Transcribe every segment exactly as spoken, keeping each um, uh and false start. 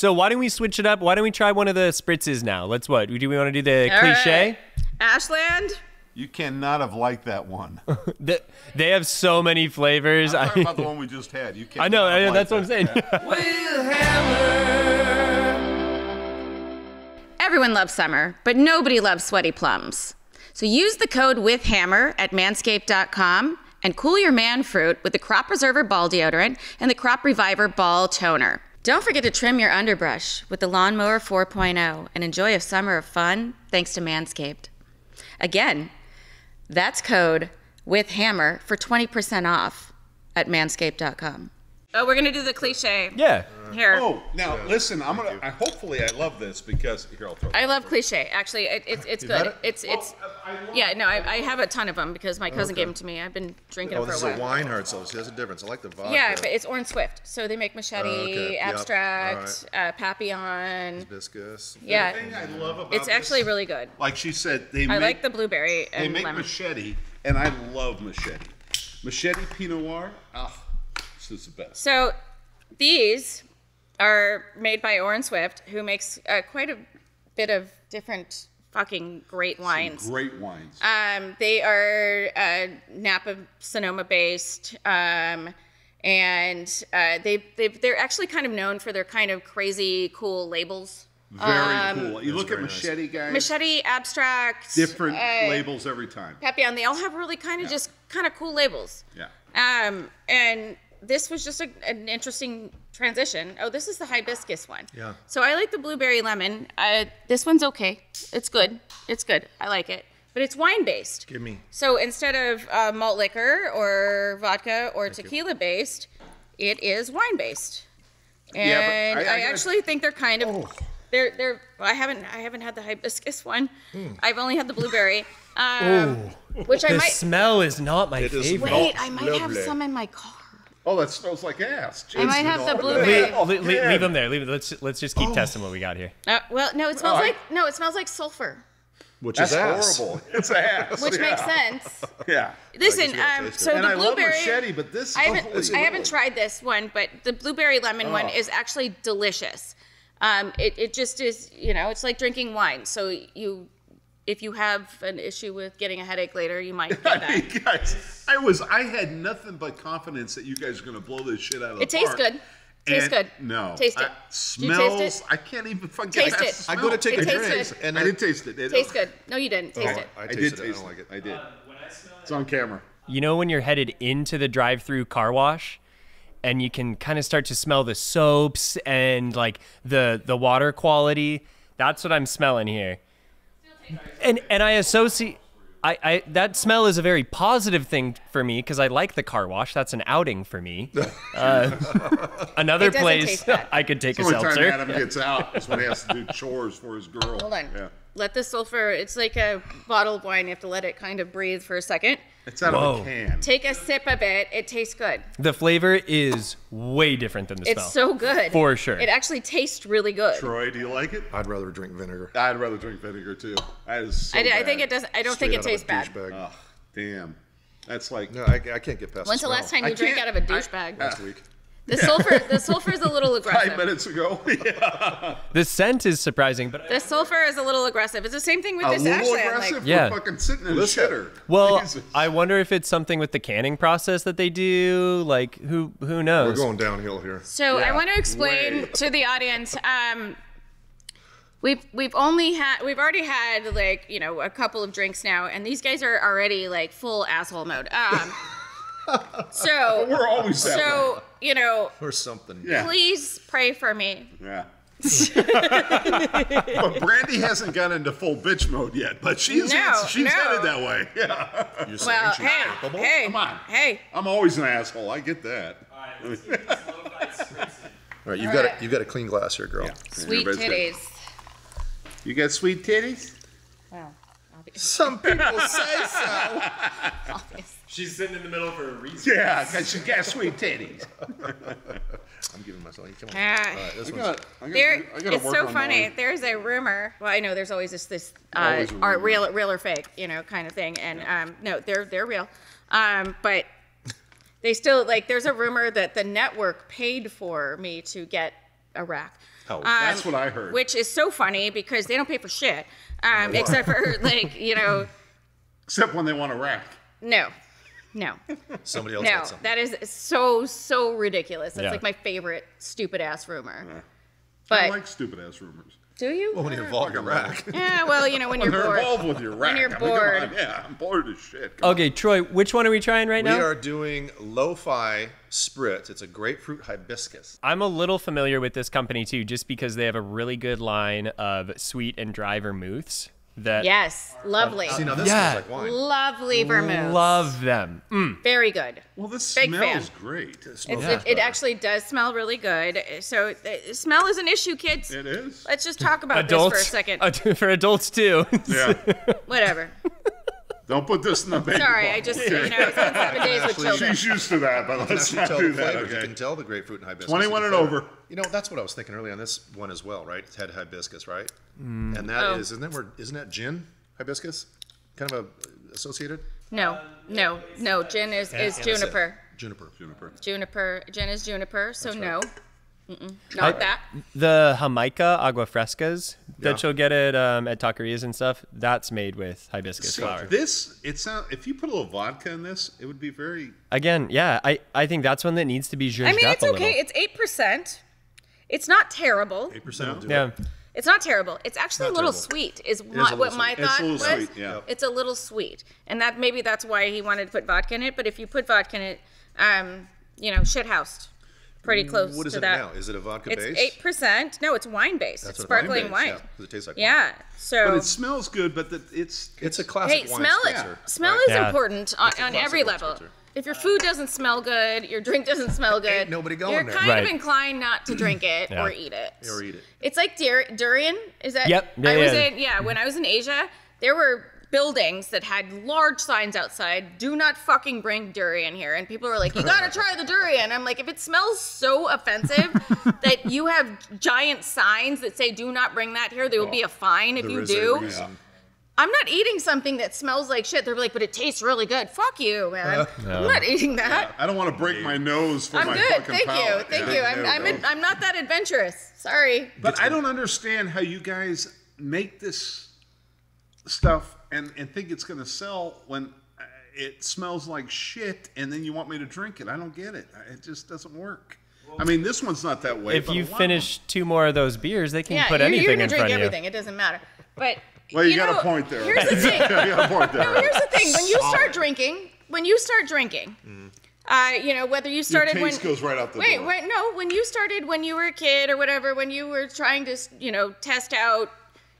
So why don't we switch it up? Why don't we try one of the spritzes now? Let's what? Do we want to do the All cliche? Right. Ashland? You cannot have liked that one. the, they have so many flavors. I'm talking I, about the one we just had. You can't. I know. I know that's what I'm saying. We'll hammer. Everyone loves summer, but nobody loves sweaty plums. So use the code with hammer at manscaped dot com and cool your man fruit with the Crop Preserver Ball Deodorant and the Crop Reviver Ball Toner. Don't forget to trim your underbrush with the Lawn Mower four point oh and enjoy a summer of fun thanks to Manscaped. Again, that's code with hammer for twenty percent off at manscaped dot com. Oh, we're going to do the cliche. Yeah. Here. Oh, now yeah. listen, I'm going to I hopefully I love this because here I'll throw I love first. Cliche. Actually, it, it's it's you good. It? It's it's oh, Yeah, no, I, I have a ton of them because my cousin okay. gave them to me. I've been drinking oh, them for a while. Oh, this is a Weinhardt's, so there's a difference. I like the vodka. Yeah, but it's Orin Swift. So they make Machete, oh, okay. Abstract, yep. uh, Papillon, Hibiscus. Yeah. The thing I love about It's actually this, really good. Like she said, they I make, like the blueberry and They make lemon. Machete, and I love Machete. Machete Pinot Noir. Ugh. Is the best. So these are made by Orin Swift, who makes uh, quite a bit of different fucking great wines. Some great wines. Um, they are uh, Napa Sonoma based, um, and uh, they they're actually kind of known for their kind of crazy cool labels. Very um, cool. You look at Machete, nice. guys. Machete, Abstract. Different uh, labels every time. Papillon. They all have really kind of yeah. just kind of cool labels. Yeah. Um and. This was just a, an interesting transition. Oh, this is the hibiscus one. Yeah. So I like the blueberry lemon. Uh, this one's okay. It's good. It's good. I like it. But it's wine-based. Give me. So instead of uh, malt liquor or vodka or tequila-based, it is wine-based. And yeah, but I, I, I actually I, think they're kind of... Oh. They're, they're, well, I haven't, I haven't had the hibiscus one. Mm. I've only had the blueberry. Um, which I the might... smell is not my it favorite. Wait, I might lovely. have some in my car. Oh, that smells like ass. Jeez, I might have the blueberry. Le le le leave them there. Leave them. Let's let's just keep oh. testing what we got here. Uh, well, no, it smells oh, like I... no, it smells like sulfur. Which That's is ass. horrible. It's ass. Which yeah. makes sense. Yeah. Listen, um, so and the blueberry. I love Machete, but this. I haven't, I haven't tried this one, but the blueberry lemon oh. one is actually delicious. Um, it it just is. You know, it's like drinking wine. So you. If you have an issue with getting a headache later, you might do that. I mean, guys, I was, I had nothing but confidence that you guys are going to blow this shit out of the park. It tastes good. Tastes good. No. Taste it. I, smells, taste it? I can't even fucking taste it. I'm going to take it a drink. Good. And I didn't taste it. It tastes good. No, you didn't. Taste oh, it. I, I, I did taste it. I don't like it. I did. Uh, when I smell it, it's on camera. You know when you're headed into the drive-through car wash? And you can kind of start to smell the soaps and like the, the water quality? That's what I'm smelling here. And and I associate, I, I that smell is a very positive thing for me because I like the car wash. That's an outing for me. Uh, another place I could take it's a seltzer. Every time Adam gets out, that's when he has to do chores for his girl. Hold on. Yeah. Let the sulfur. It's like a bottle of wine. You have to let it kind of breathe for a second. It's out Whoa. of a can. Take a sip of it. It tastes good. The flavor is way different than the it's smell. It's so good. For sure. It actually tastes really good. Troy, do you like it? I'd rather drink vinegar. I'd rather drink vinegar too. That is so I, I think it doesn't. I don't Straight think it tastes bad. Oh, damn. That's like no. I, I can't get past. When's the, the last time you I drank out of a douchebag? Last week. The yeah. sulfur, the sulfur is a little aggressive. Five minutes ago. Yeah. The scent is surprising, but the sulfur is a little aggressive. It's the same thing with a this little ashland. Aggressive like, yeah. Fucking sitting in shitter. Well, Jesus. I wonder if it's something with the canning process that they do. Like, who who knows? We're going downhill here. So yeah. I want to explain Way. to the audience. Um, we've we've only had we've already had like you know a couple of drinks now, and these guys are already like full asshole mode. Um, So we're always that so way. you know or something. Yeah. Please pray for me. Yeah. But Brandy hasn't gone into full bitch mode yet, but she's no, she's no. headed that way. Yeah. You're well, hey, hey, come on. Hey, I'm always an asshole. I get that. All right, let's do this low bite spritz. All right, you've All got right. a, you've got a clean glass here, girl. Yeah. Sweet Everybody's titties. Good. You got sweet titties? Wow. Some people say so. She's sitting in the middle for a reason. Yeah, because she got sweet titties. I'm giving myself. Come on. Ah. All right, this I got, I got, there, I got it's work so on funny. Mine. There's a rumor. Well, I know there's always this this uh, always art, real, real or fake, you know, kind of thing. And yeah. um, no, they're they're real, um, but they still like. There's a rumor that the network paid for me to get a rack. Oh, um, that's what I heard. Which is so funny because they don't pay for shit, um, no, except for like, you know. Except when they want to rap. No, no. Somebody else. No, that is so so ridiculous. That's yeah. like my favorite stupid ass rumor. Yeah. But I like stupid ass rumors. Do you? Well, when you involve your rack. Yeah, well, you know, when, when you're bored. Involved with your rack. When you're bored. I mean, yeah, I'm bored as shit. Come okay, on. Troy, which one are we trying right we now? We are doing lo-fi spritz. It's a grapefruit hibiscus. I'm a little familiar with this company, too, just because they have a really good line of sweet and dry vermouths. That yes, lovely. See, now this yeah. smells like wine. Lovely vermouth. Love them. Mm. Very good. Well, this Big smells fan. Great. It, smells yeah. it actually does smell really good. So uh, smell is an issue, kids. It is. Let's just talk about adults, this for a second. Uh, for adults, too. Yeah. Whatever. Don't put this in the baby. Sorry, bottle. I just, you know, it's been seven days with children. She's used to that, but let's not do that. Okay. You can tell the grapefruit and hibiscus. twenty-one and over. You know, that's what I was thinking earlier on this one as well, right? It's had hibiscus, right? Mm. And that oh. is, isn't that, where, isn't that gin hibiscus? Kind of a, associated? No, no, no. Gin is, and, is and juniper. Juniper. Juniper. Juniper. Gin is juniper, so right. no. Mm-mm. Not I, that. The Jamaica agua frescas that yeah. you'll get at um, at taquerias and stuff, that's made with hibiscus so flower. This, it sound, if you put a little vodka in this, it would be very... Again, yeah, I, I think that's one that needs to be zhuzhed up a little. I mean, it's okay. It's eight percent. It's not terrible. eight percent no. will do yeah. it. It's not terrible. It's actually it's a little terrible. Sweet is, my, is what sweet. My thought it's was. Sweet, yeah. It's a little sweet. And that maybe that's why he wanted to put vodka in it. But if you put vodka in it, um, you know, shithoused. Pretty close what is to it that. Now? Is it a vodka it's base? It's eight percent. No, it's wine based. That's it's sparkling wine. Based. Wine. Yeah, it tastes like wine. Yeah. So but it smells good, but the, it's it's a classic hey, wine smell spritzer. It, smell right? is yeah. important on, on every level. Spritzer. If your food doesn't smell good, your drink doesn't smell good. Ain't nobody going you're there. Kind right. of inclined not to drink it yeah. or eat it. Or eat it. It's like dur durian. Is that? Yep. Yeah, I yeah. was in yeah. When I was in Asia, there were buildings that had large signs outside, do not fucking bring durian here. And people were like, you gotta try the durian. I'm like, if it smells so offensive that you have giant signs that say, do not bring that here, there will oh, be a fine if you do. I'm not eating something that smells like shit. They're like, but it tastes really good. Fuck you, man. Uh, no. I'm not eating that. Yeah, I don't want to break my nose for I'm my good. Fucking Thank palate. You. Thank yeah. you. I'm, I'm, in, I'm not that adventurous. Sorry. But I don't understand how you guys make this stuff And, and think it's going to sell when it smells like shit, and then you want me to drink it. I don't get it. It just doesn't work. I mean, this one's not that way. If you finish two more of those beers, they can yeah, put you're, anything you're gonna in front of you. Yeah, you can drink everything. It doesn't matter. But well, you, you got know, a point there. Here's the thing. You got a point there. No, here's the thing. When you start drinking, when you start drinking, mm. uh, you know, whether you started Your taste when goes right out the wait, door. Wait, no, when you started when you were a kid or whatever, when you were trying to, you know, test out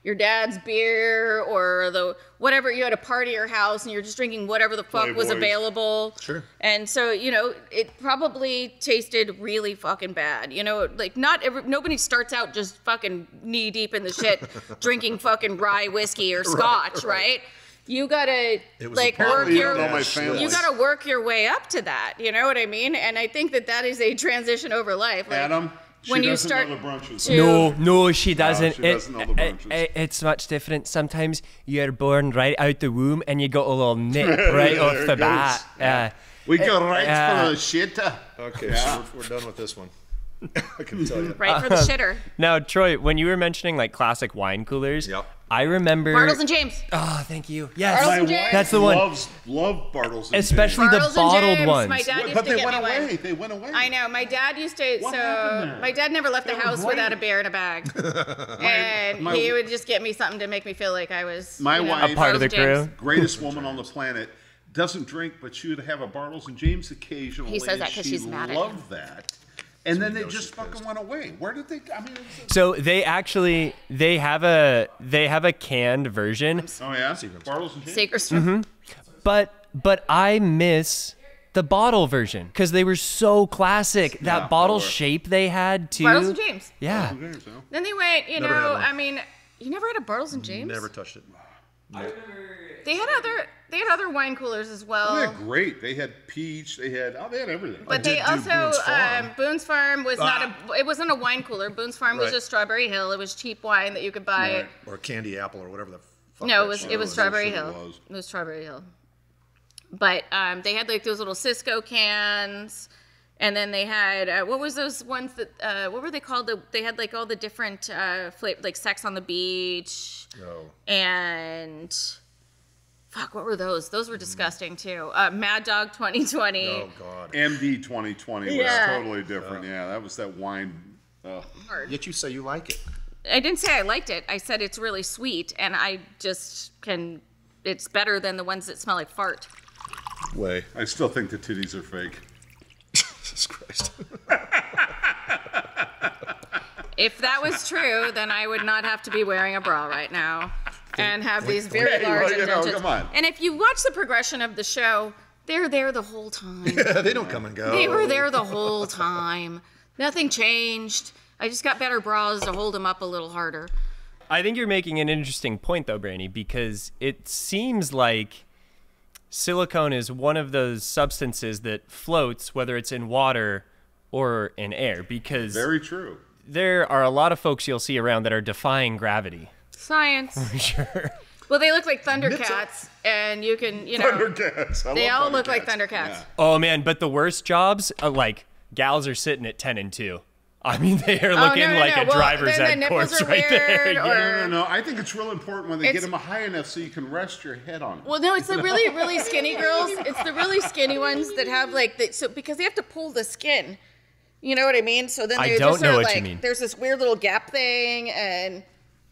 your dad's beer or the whatever, you had a party at your house and you're just drinking whatever the fuck Playboys. Was available. Sure. And so, you know, it probably tasted really fucking bad. You know, like not every, nobody starts out just fucking knee deep in the shit drinking fucking rye whiskey or scotch, right? right. right? You gotta like work your you gotta work your way up to that. You know what I mean? And I think that that is a transition over life. Like, Adam. She when you start to... no no she doesn't, no, she doesn't it, it, it, it's much different. Sometimes you're born right out the womb and you got a little nip right yeah, off the bat yeah. uh, we go right uh, for the shitter. Okay yeah. so we're, we're done with this one. I can tell you right for the shitter. Um, now Troy, when you were mentioning like classic wine coolers, yep. I remember Bartles and James. Oh, thank you. Yes, my wife that's the one. Loves, love Bartles and James. Especially Bartles the bottled ones. My dad used but to they went away. One. They went away. I know. My dad used to. What so my dad never left they the house white. Without a beer in a bag, and my, my, he would just get me something to make me feel like I was my you know, wife, a part Bartles of the crew. James. Greatest woman on the planet. Doesn't drink, but she would have a Bartles and James occasionally. He says that because she's mad at him. Loved that. And then they just fucking went away. Where did they? I mean, so they actually they have a they have a canned version. Oh yeah, Sagerstrom. But but I miss the bottle version because they were so classic. That bottle shape they had too. Bartles and James. Yeah. Then they went. You know, I mean, you never had a Bartles and James. Never touched it. They had other. They had other wine coolers as well. They were great. They had peach. They had oh, they had everything. But I they also Boone's Farm. Um, Boone's Farm was ah. not a. It wasn't a wine cooler. Boone's Farm right. was just Strawberry Hill. It was cheap wine that you could buy. Right. Or candy apple or whatever the. Fuck no, it was it was, was Strawberry Hill. It was. it was Strawberry Hill. But um, they had like those little Cisco cans, And then they had, uh, what was those ones that, uh, what were they called? The, they had like all the different, uh, flavor, like Sex on the Beach. Oh. And, fuck, what were those? Those were disgusting too. Uh, Mad Dog twenty twenty. Oh, God. M D twenty twenty yeah. was totally different. Oh. Yeah, that was that wine. Oh. Yet you say you like it. I didn't say I liked it. I said it's really sweet, and I just can, it's better than the ones that smell like fart. Way. I still think the titties are fake. Jesus Christ. If that was true, then I would not have to be wearing a bra right now and have these very hey, large well, you know, come on. And if you watch the progression of the show, they're there the whole time. Yeah, they don't come and go. They were there the whole time. Nothing changed. I just got better bras to hold them up a little harder. I think you're making an interesting point, though, Brandy, because it seems like silicone is one of those substances that floats, whether it's in water or in air, because very true. There are a lot of folks you'll see around that are defying gravity. Science. Sure. Well, they look like Thundercats, and you can, you know, Thundercats. I they all Thundercats. Look like Thundercats. Yeah. Oh man, but the worst jobs, are like gals are sitting at ten and two. I mean, they are looking oh, no, no, like no. a well, driver's ed course right there. Yeah. Or... No, no, no. I think it's real important when they it's... get them high enough so you can rest your head on them. Well, no, it's the really, really skinny girls. It's the really skinny ones that have like, the, so because they have to pull the skin. You know what I mean? So then I don't know what like, you mean. There's this weird little gap thing, and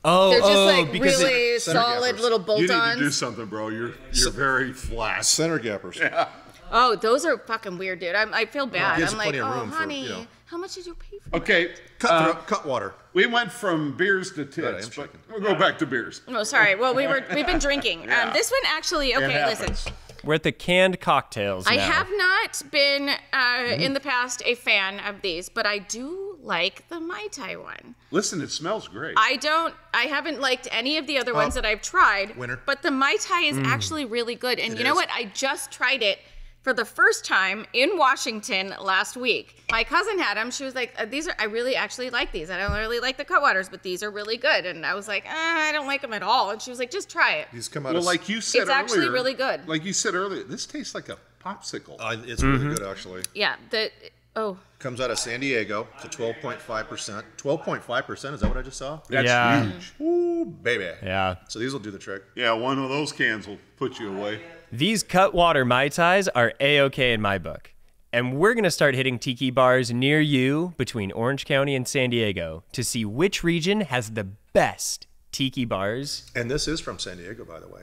oh, they're just oh, like really it, solid gappers. Little bolt-ons. You need to do something, bro. You're you're very flat. Center gappers. Yeah. Oh, those are fucking weird, dude. I'm, I feel bad. Yeah, I'm like, oh, honey, for, you know. How much did you pay for okay, that? Cut, uh, Cutwater. We went from beers to tits, but we'll go back to beers. No, oh, sorry. Well, we were, we've been drinking. Yeah. Um, this one actually, okay, listen. We're at the canned cocktails now. I have not been, uh, mm-hmm. in the past, a fan of these, but I do like the Mai Tai one. Listen, it smells great. I don't, I haven't liked any of the other oh. ones that I've tried, Winner. But the Mai Tai is mm. actually really good. And it you know is. What? I just tried it. For the first time in Washington last week. My cousin had them. She was like, these are, I really actually like these. I don't really like the Cutwaters, but these are really good. And I was like, eh, I don't like them at all. And she was like, just try it. These come out well, of, like you said it's earlier, actually really good. Like you said earlier, this tastes like a popsicle. Uh, it's mm-hmm. really good, actually. Yeah. The, oh. Comes out of San Diego to twelve point five percent. twelve point five percent, is that what I just saw? That's yeah. huge. Ooh, baby. Yeah. So these will do the trick. Yeah, one of those cans will put you away. These Cutwater Mai Tais are A-okay in my book. And we're going to start hitting tiki bars near you between Orange County and San Diego to see which region has the best tiki bars. And this is from San Diego, by the way.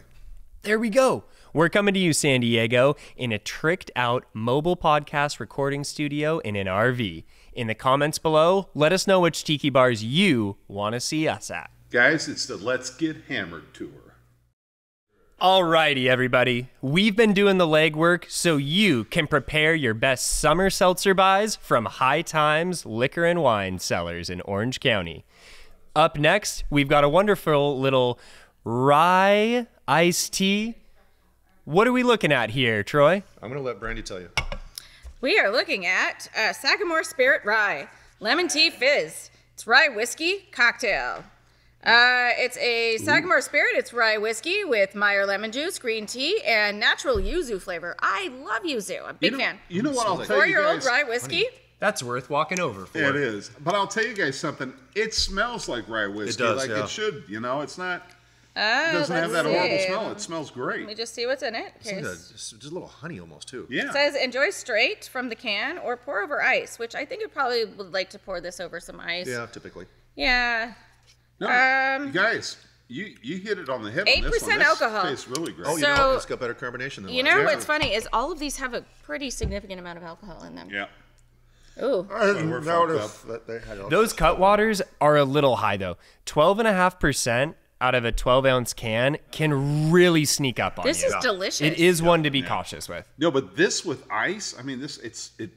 There we go. We're coming to you, San Diego, in a tricked-out mobile podcast recording studio in an R V. In the comments below, let us know which tiki bars you want to see us at. Guys, it's the Let's Get Hammered tour. Alrighty, everybody. We've been doing the legwork so you can prepare your best summer seltzer buys from High Times Liquor and Wine Cellars in Orange County. Up next, we've got a wonderful little rye iced tea. What are we looking at here, Troy? I'm going to let Brandy tell you. We are looking at uh, Sagamore Spirit Rye, Lemon Tea Fizz. It's rye whiskey cocktail. Uh, it's a Sagamore Spirit. It's rye whiskey with Meyer lemon juice, green tea, and natural yuzu flavor. I love yuzu. I'm a big you know, fan. You know what I'll like tell you guys? Four-year-old rye whiskey. Honey, that's worth walking over for. It is. But I'll tell you guys something. It smells like rye whiskey. It does, like yeah. it should. You know, it's not. Uh, it doesn't have that see. Horrible smell. It smells great. Let me just see what's in it. Okay. Just a little honey almost, too. Yeah. It says, enjoy straight from the can or pour over ice, which I think I probably would like to pour this over some ice. Yeah, typically. Yeah. No, um, you guys, you, you hit it on the head on this one. eight percent alcohol. Tastes really great. Oh, you so, know, it's got better carbonation than you know what's funny is all of these have a pretty significant amount of alcohol in them. Yeah. Ooh. I didn't notice that they had alcohol. Those Cutwaters are a little high, though. twelve point five percent out of a twelve-ounce can can really sneak up on you. This is delicious. It is one to be cautious with. No, but this with ice, I mean, this it's it,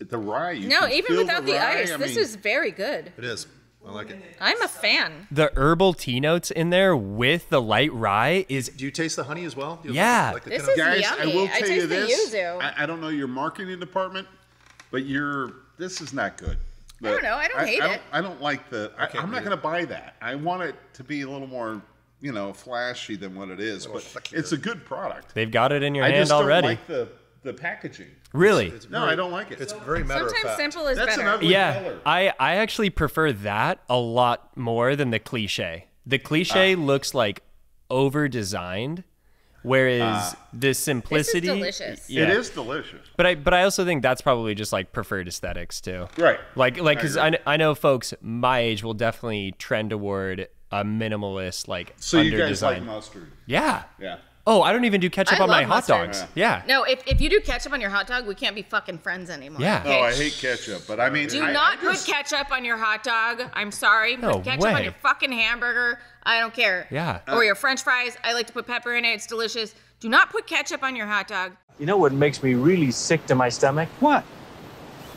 the rye. You no, even without the, the ice, I this mean, is very good. It is. I like it. I'm a fan. The herbal tea notes in there with the light rye is. Do you taste the honey as well? You yeah. Like the this is guys, yummy. I will tell I taste you this. The yuzu. I, I don't know your marketing department, but you're. This is not good. But I don't know. I don't I, hate I don't, it. I don't like the. I, I'm not going to buy that. I want it to be a little more, you know, flashy than what it is. But it's a good product. They've got it in your I hand already. I just don't already. Like the the packaging. Really? It's, it's no, very, I don't like it. It's so, very matter of fact. Sometimes simple is That's better. An ugly yeah, color. I, I actually prefer that a lot more than the cliche. The cliche uh, looks like over-designed, whereas uh, the simplicity... This is delicious. Yeah. It is delicious. But I but I also think that's probably just like preferred aesthetics too. Right. Like, like because I, I, I know folks my age will definitely trend toward a minimalist, like so under-designed. So you guys like mustard. Yeah. Yeah. Oh, I don't even do ketchup I on my mustard. hot dogs. Yeah. yeah. No, if, if you do ketchup on your hot dog, we can't be fucking friends anymore. Yeah. Okay? Oh, I hate ketchup, but I mean... Do I, not I just... put ketchup on your hot dog. I'm sorry. No put ketchup way. on your fucking hamburger. I don't care. Yeah. Or your french fries. I like to put pepper in it. It's delicious. Do not put ketchup on your hot dog. You know what makes me really sick to my stomach? What?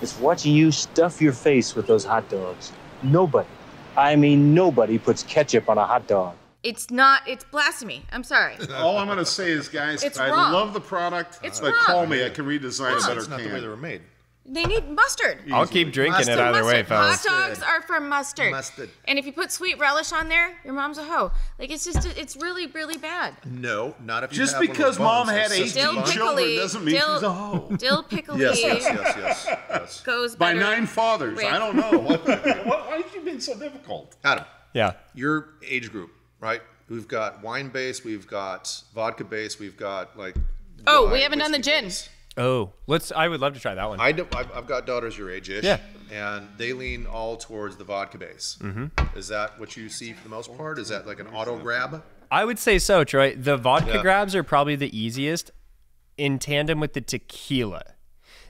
It's watching you stuff your face with those hot dogs. Nobody, I mean nobody, puts ketchup on a hot dog. It's not, it's blasphemy. I'm sorry. All I'm going to say is, guys, it's I wrong. love the product, it's but wrong. call me. I can redesign a better It's not can. the way they were made. They need mustard. Easily. I'll keep drinking mustard, it either mustard. way, fellas. Hot dogs are for mustard. Mustard. And if you put sweet relish on there, your mom's a hoe. Like, it's just, it's really, really bad. No, not if you just have because mom had eighteen children doesn't mean dill, she's a hoe. Dill pickle yes, yes, yes, yes, yes. Goes by nine fathers. With. I don't know. Why have you been so difficult? Adam. Yeah. Your age group. Right, we've got wine base, we've got vodka base, we've got like. Oh, wine, we haven't done the gin. Base. Oh, let's. I would love to try that one. I do, I've, I've got daughters your age-ish, yeah, and they lean all towards the vodka base. Mm-hmm. Is that what you see for the most part? Is that like an auto grab? I would say so, Troy. The vodka yeah. grabs are probably the easiest, in tandem with the tequila.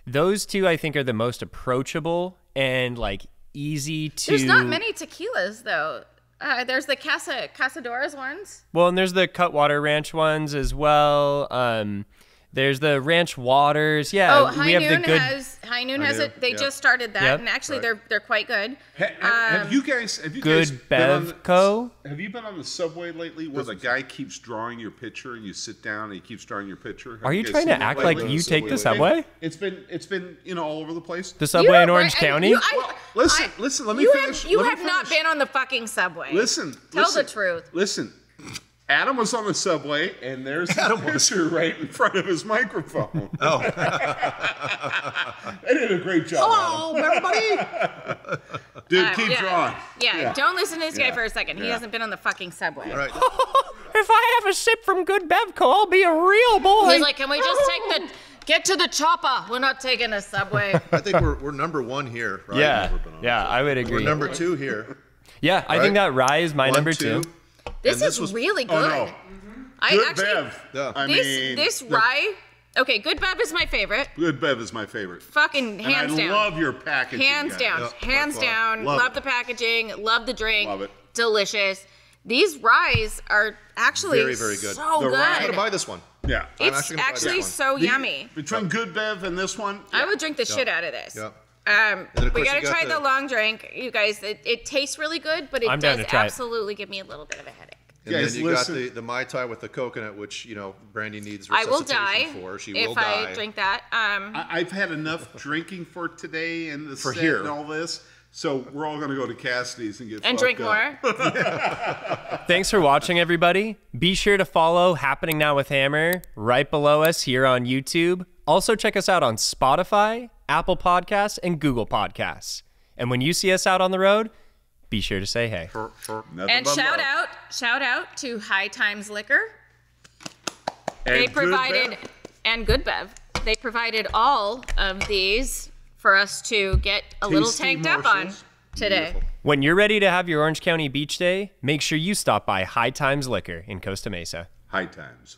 Those two, I think, are the most approachable and like easy to. There's not many tequilas though. Uh, there's the Casa Casadores ones. Well, and there's the Cutwater Ranch ones as well. Um, there's the Ranch Waters. Yeah, oh, High we have Noon the good... has High Noon has it. They yeah. just started that, yep. and actually right. they're they're quite good. Ha, have, um, have you guys? Have you Good guys Bev the, Co. Have you been on the subway lately where the guy keeps drawing your picture and you sit down and he keeps drawing your picture? Have Are you, you trying to act like you take the subway? Hey, it's been it's been you know all over the place. The subway you in Orange I, County. You, I, well, Listen, I, listen, let me you finish. Have, you me have finish. not been on the fucking subway. Listen. Tell listen, the truth. Listen, Adam was on the subway, and there's a picture right in front of his microphone. Oh. They did a great job, Hello, Adam. everybody. Dude, um, keep yeah, drawing. Yeah, yeah, don't listen to this yeah. guy for a second. Yeah. He hasn't been on the fucking subway. Yeah. Right. If I have a sip from Good Bev Co, I'll be a real boy. He's like, can we just take the... Get to the chopper. We're not taking a subway. I think we're, we're number one here. Right? Yeah, yeah, I would agree. We're number two here. Yeah, I right? think that Rye is my one, number two. two. This, this is was, really good. Oh, no. mm-hmm. I good actually, Bev. Yeah. I this, mean, this the, Rye, okay, Good Bev is my favorite. Good Bev is my favorite. Fucking hands and I down. I love your packaging. Hands guys. down, yeah, hands down. Love, love the packaging, love the drink. Love it. Delicious. These Ryes are actually very, very good. So the good. Rye, I'm going to buy this one. Yeah, it's actually, actually so the, yummy. Between Good Bev and this one, yeah. I would drink the yeah. shit out of this. Yeah. Um, we gotta got try the, the long drink, you guys. It, it tastes really good, but it I'm does absolutely it. give me a little bit of a headache. And yes, then you listen. got the, the Mai Tai with the coconut, which you know Brandy needs resuscitation I will die for. She if will die. I drink that. Um, I, I've had enough drinking for today and the for set here. and all this. So we're all gonna go to Cassidy's and get and drink up. more. Thanks for watching, everybody. Be sure to follow Happening Now with Hammer right below us here on YouTube. Also check us out on Spotify, Apple Podcasts, and Google Podcasts. And when you see us out on the road, be sure to say hey. For, for and shout out, shout out to High Times Liquor. And they provided Good Bev. and Good Bev. They provided all of these for us to get a Tasty little tanked morsels. up on today. Beautiful. When you're ready to have your Orange County beach day, make sure you stop by High Times Liquor in Costa Mesa. High Times.